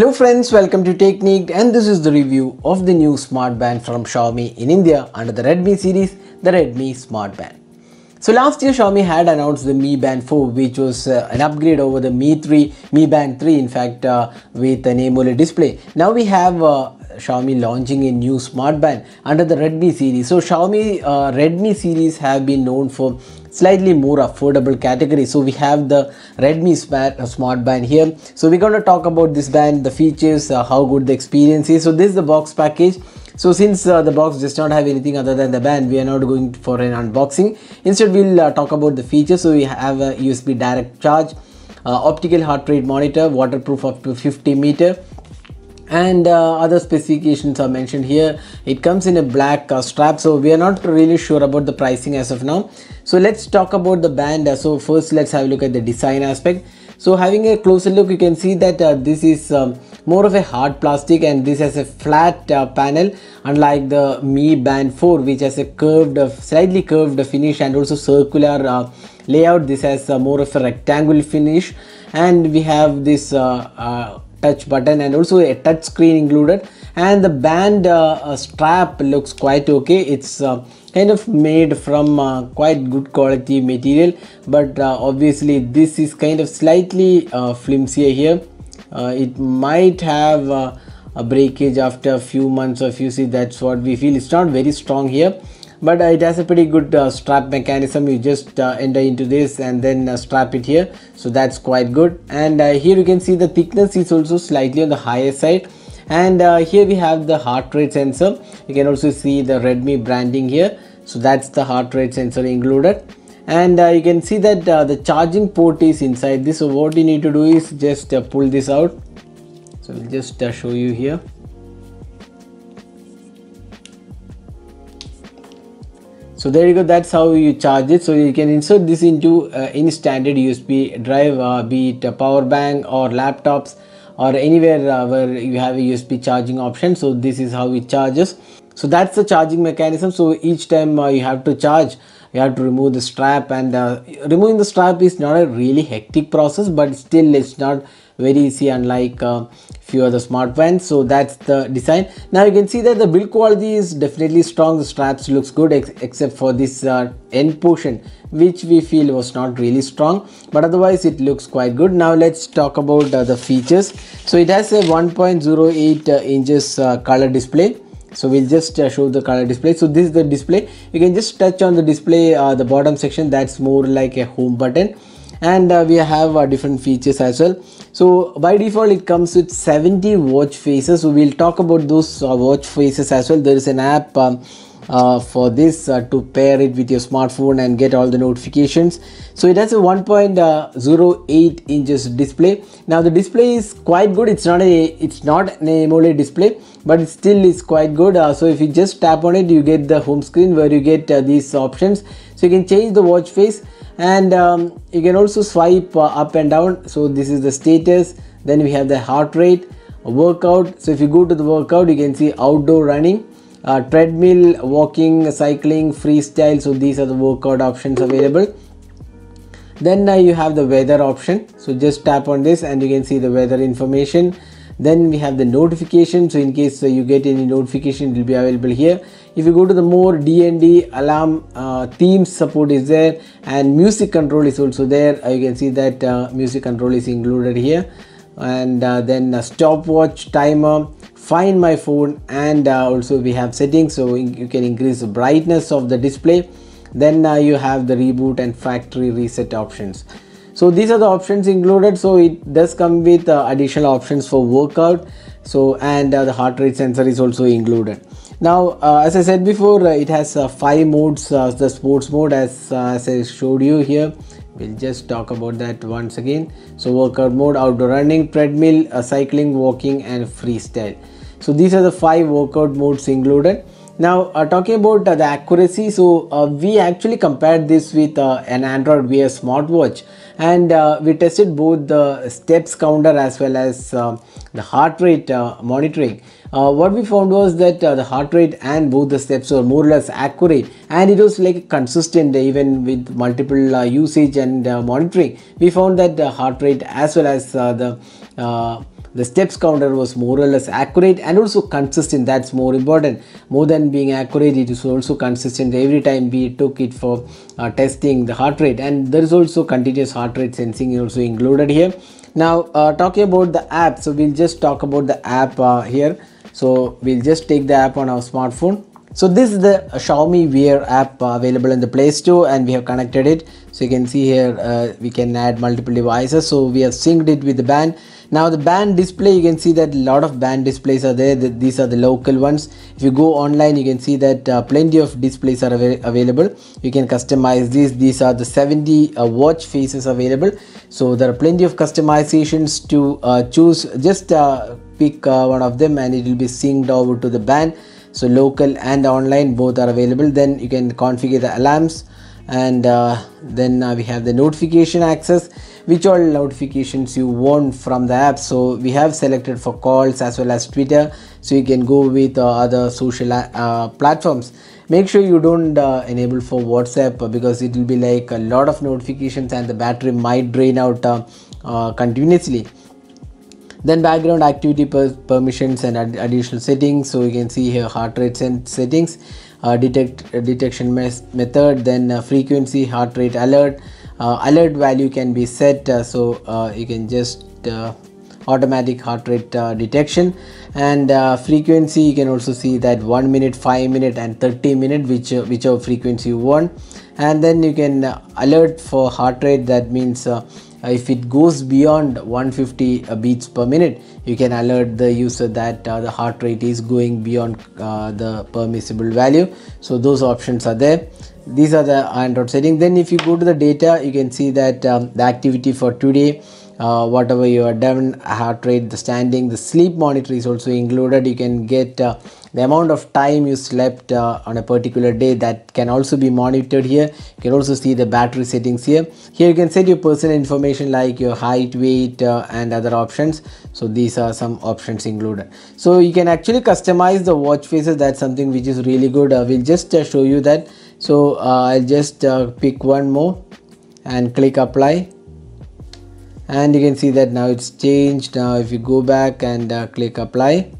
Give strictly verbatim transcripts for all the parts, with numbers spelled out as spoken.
Hello friends, welcome to Techniqued, and this is the review of the new smart band from Xiaomi in India under the Redmi series, the Redmi Smart Band. So last year Xiaomi had announced the Mi Band four, which was uh, an upgrade over the Mi three, Mi Band three in fact, uh, with an AMOLED display. Now we have uh, Xiaomi launching a new smart band under the Redmi series. So Xiaomi uh, Redmi series have been known for slightly more affordable category. So we have the Redmi smart band here. So we're going to talk about this band, the features, uh, how good the experience is. So this is the box package. So since uh, the box does not have anything other than the band, we are not going for an unboxing. Instead, we'll uh, talk about the features. So we have a U S B direct charge, uh, optical heart rate monitor, waterproof up to fifty meter. And uh, other specifications are mentioned here. It comes in a black uh, strap, so we are not really sure about the pricing as of now. So let's talk about the band. So first let's have a look at the design aspect. So having a closer look, you can see that uh, this is um, more of a hard plastic, and this has a flat uh, panel, unlike the Mi Band four, which has a curved, uh, slightly curved finish and also circular uh, layout. This has uh, more of a rectangular finish, and we have this uh, uh, touch button and also a touch screen included. And the band uh, uh, strap looks quite okay. It's uh, kind of made from uh, quite good quality material, but uh, obviously this is kind of slightly uh, flimsier here. Uh, it might have uh, a breakage after a few months of usage. That's what we feel. It's not very strong here, but uh, it has a pretty good uh, strap mechanism. You just uh, enter into this and then uh, strap it here, so that's quite good. And uh, here you can see the thickness is also slightly on the higher side. And uh, here we have the heart rate sensor. You can also see the Redmi branding here, so that's the heart rate sensor included. And uh, you can see that uh, the charging port is inside this. So what you need to do is just uh, pull this out. So we'll just uh, show you here. So there you go, that's how you charge it. So you can insert this into uh, any standard U S B drive, uh, be it a power bank or laptops or anywhere uh, where you have a U S B charging option. So this is how it charges. So that's the charging mechanism. So each time uh, you have to charge, you have to remove the strap, and uh, removing the strap is not a really hectic process, but still it's not very easy, unlike uh, few other smart bands. So that's the design. Now you can see that the build quality is definitely strong. The straps looks good, ex except for this uh, end portion, which we feel was not really strong, but otherwise it looks quite good. Now let's talk about uh, the features. So it has a one point zero eight uh, inches uh, color display. So we'll just uh, show the color display. So this is the display. You can just touch on the display, uh, the bottom section. That's more like a home button. And uh, we have uh, different features as well. So by default it comes with seventy watch faces. So we'll talk about those uh, watch faces as well. There is an app um, uh, for this uh, to pair it with your smartphone and get all the notifications. So it has a one point zero eight inches display. Now the display is quite good. It's not a it's not an AMOLED display, but it still is quite good. Uh, so if you just tap on it, you get the home screen where you get uh, these options. So you can change the watch face. And um, you can also swipe uh, up and down. So this is the status. Then we have the heart rate, workout. So if you go to the workout, you can see outdoor running, uh, treadmill, walking, cycling, freestyle. So these are the workout options available. Then uh, you have the weather option. So just tap on this and you can see the weather information. Then we have the notification. So in case uh, you get any notification, it will be available here. If you go to the more D and D alarm, uh, theme support is there, and music control is also there. Uh, you can see that uh, music control is included here. And uh, then a stopwatch, timer, find my phone, and uh, also we have settings. So you can increase the brightness of the display. Then uh, you have the reboot and factory reset options. So these are the options included. So it does come with uh, additional options for workout. So and uh, the heart rate sensor is also included. Now uh, as I said before, uh, it has uh, five modes. Uh, the sports mode, as, uh, as I showed you here. We'll just talk about that once again. So workout mode, outdoor running, treadmill, uh, cycling, walking, and freestyle. So these are the five workout modes included. Now uh, talking about uh, the accuracy, so uh, we actually compared this with uh, an Android Wear smartwatch, and uh, we tested both the steps counter as well as uh, the heart rate uh, monitoring. Uh, what we found was that uh, the heart rate and both the steps were more or less accurate, and it was like consistent even with multiple uh, usage and uh, monitoring. We found that the heart rate as well as uh, the uh, The steps counter was more or less accurate and also consistent. That's more important. More than being accurate, it is also consistent. Every time we took it for uh, testing the heart rate, and there is also continuous heart rate sensing also included here. Now uh, talking about the app, so we'll just talk about the app uh, here. So we'll just take the app on our smartphone. So this is the uh, Xiaomi Wear app uh, available in the Play Store, and we have connected it. So you can see here uh, we can add multiple devices. So we have synced it with the band. Now the band display, you can see that a lot of band displays are there. The, these are the local ones. If you go online, you can see that uh, plenty of displays are av available. You can customize these. These are the seventy uh, watch faces available. So there are plenty of customizations to uh, choose. Just uh, pick uh, one of them and it will be synced over to the band. So local and online both are available. Then you can configure the alarms, and uh, then uh, we have the notification access, which all notifications you want from the app. So we have selected for calls as well as Twitter, so you can go with uh, other social uh, platforms. Make sure you don't uh, enable for WhatsApp, because it will be like a lot of notifications and the battery might drain out uh, uh, continuously. Then background activity per permissions and ad additional settings. So you can see here heart rate settings, uh, detect uh, detection method, then uh, frequency, heart rate alert, uh, alert value can be set. Uh, so uh, you can just uh, automatic heart rate uh, detection, and uh, frequency you can also see that one minute, five minute and thirty minute, which uh, whichever frequency you want. And then you can uh, alert for heart rate. That means uh, if it goes beyond one hundred fifty beats per minute, you can alert the user that uh, the heart rate is going beyond uh, the permissible value. So those options are there. These are the Android settings. Then if you go to the data, you can see that um, the activity for today, uh, whatever you have done, heart rate, the standing, the sleep monitor is also included. You can get uh, the amount of time you slept uh, on a particular day. That can also be monitored here. You can also see the battery settings here. Here you can set your personal information like your height, weight uh, and other options. So these are some options included. So you can actually customize the watch faces. That's something which is really good. I will just uh, show you that. So uh, I'll just uh, pick one more and click apply. And you can see that now it's changed. Now if you go back and uh, click apply,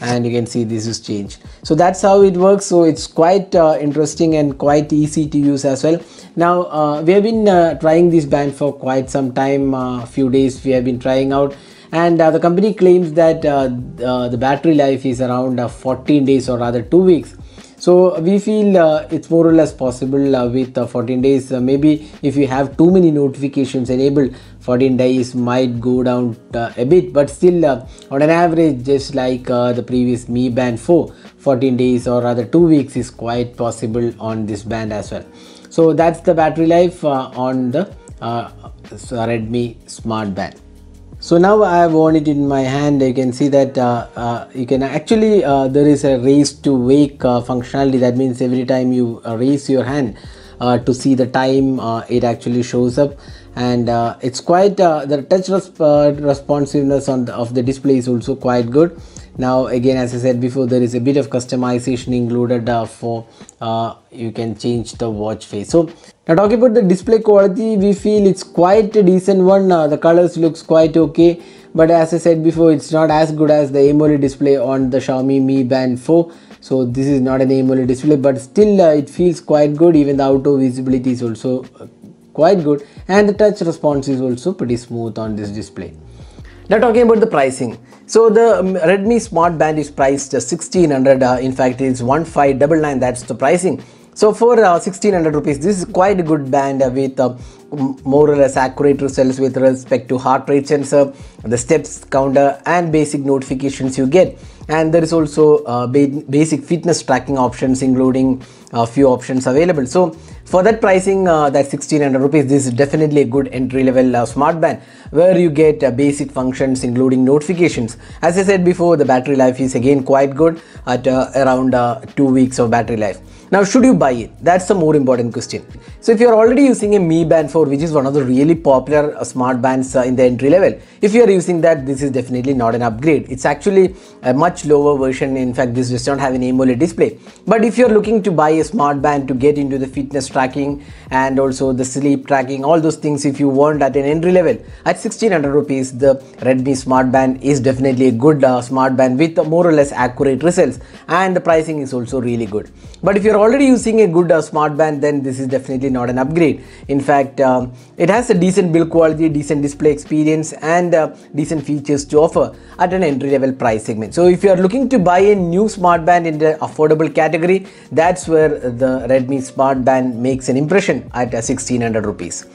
and you can see this is changed. So that's how it works. So it's quite uh, interesting and quite easy to use as well. Now uh, we have been uh, trying this band for quite some time. A uh, few days we have been trying out, and uh, the company claims that uh, uh, the battery life is around uh, fourteen days or rather two weeks. So we feel uh, it's more or less possible uh, with uh, fourteen days. Uh, maybe if you have too many notifications enabled, fourteen days might go down uh, a bit, but still uh, on an average, just like uh, the previous Mi Band four, fourteen days or rather two weeks is quite possible on this band as well. So that's the battery life uh, on the uh, Redmi Smart Band. So now I have worn it in my hand. You can see that uh, uh, you can actually uh, there is a raise to wake uh, functionality. That means every time you uh, raise your hand uh, to see the time, uh, it actually shows up. And uh, it's quite uh, the touch resp uh, responsiveness on the, of the display is also quite good. Now again, as I said before, there is a bit of customization included uh, for uh, you can change the watch face. So now talking about the display quality, we feel it's quite a decent one. Uh, the colors looks quite okay, but as I said before, it's not as good as the AMOLED display on the Xiaomi Mi Band four. So this is not an AMOLED display, but still uh, it feels quite good. Even the auto visibility is also uh, quite good, and the touch response is also pretty smooth on this display. Now talking about the pricing, so the um, Redmi Smart Band is priced uh, sixteen hundred. Uh, in fact, it's one five nine nine. That's the pricing. So for uh, sixteen hundred rupees, this is quite a good band uh, with uh, more or less accurate results with respect to heart rate sensor, the steps counter, and basic notifications you get. And there is also uh, ba basic fitness tracking options, including a few options available. So for that pricing, uh, that sixteen hundred rupees, this is definitely a good entry level uh, smart band, where you get uh, basic functions including notifications. As I said before, the battery life is again quite good at uh, around uh, two weeks of battery life. Now, should you buy it? That's the more important question. So if you're already using a Mi Band four, which is one of the really popular uh, smart bands uh, in the entry level, if you're using that, this is definitely not an upgrade. It's actually a much lower version. In fact, this does not have an AMOLED display. But if you're looking to buy a smart band to get into the fitness tracking and also the sleep tracking, all those things, if you want at an entry level, at sixteen hundred rupees, the Redmi Smart Band is definitely a good uh, smart band with uh, more or less accurate results, and the pricing is also really good. But if you're already using a good uh, smart band, then this is definitely not an upgrade. In fact, um, it has a decent build quality, decent display experience, and uh, decent features to offer at an entry level price segment. So if you are looking to buy a new smart band in the affordable category, that's where the Redmi Smart Band makes an impression at uh, sixteen hundred rupees.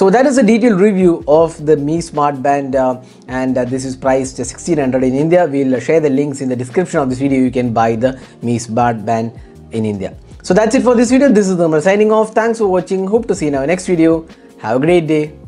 So that is a detailed review of the Mi Smart Band, uh, and uh, this is priced sixteen hundred in India. We'll uh, share the links in the description of this video. You can buy the Mi Smart Band in India. So that's it for this video. This is Nirmal signing off. Thanks for watching. Hope to see you in our next video. Have a great day.